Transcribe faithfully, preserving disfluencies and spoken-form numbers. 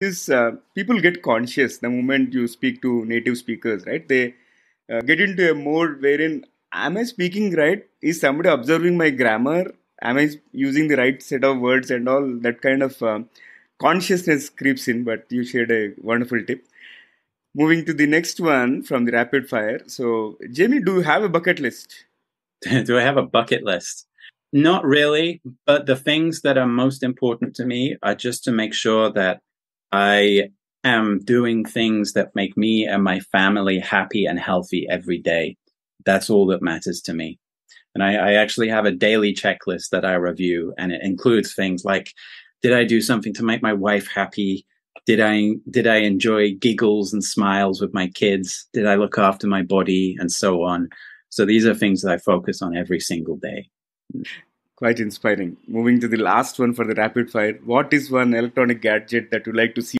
is uh, people get conscious the moment you speak to native speakers, right? They uh, get into a mode wherein, am I speaking right? Is somebody observing my grammar? Am I using the right set of words and all? That kind of uh, consciousness creeps in, but you shared a wonderful tip. Moving to the next one from the rapid fire. So, Jamie, do you have a bucket list? Do I have a bucket list? Not really, but the things that are most important to me are just to make sure that I am doing things that make me and my family happy and healthy every day. That's all that matters to me. And I, I actually have a daily checklist that I review, and it includes things like, did I do something to make my wife happy? Did I, did I enjoy giggles and smiles with my kids? Did I look after my body? And so on. So these are things that I focus on every single day. Quite inspiring. Moving to the last one for the rapid fire. What is one electronic gadget that you like to see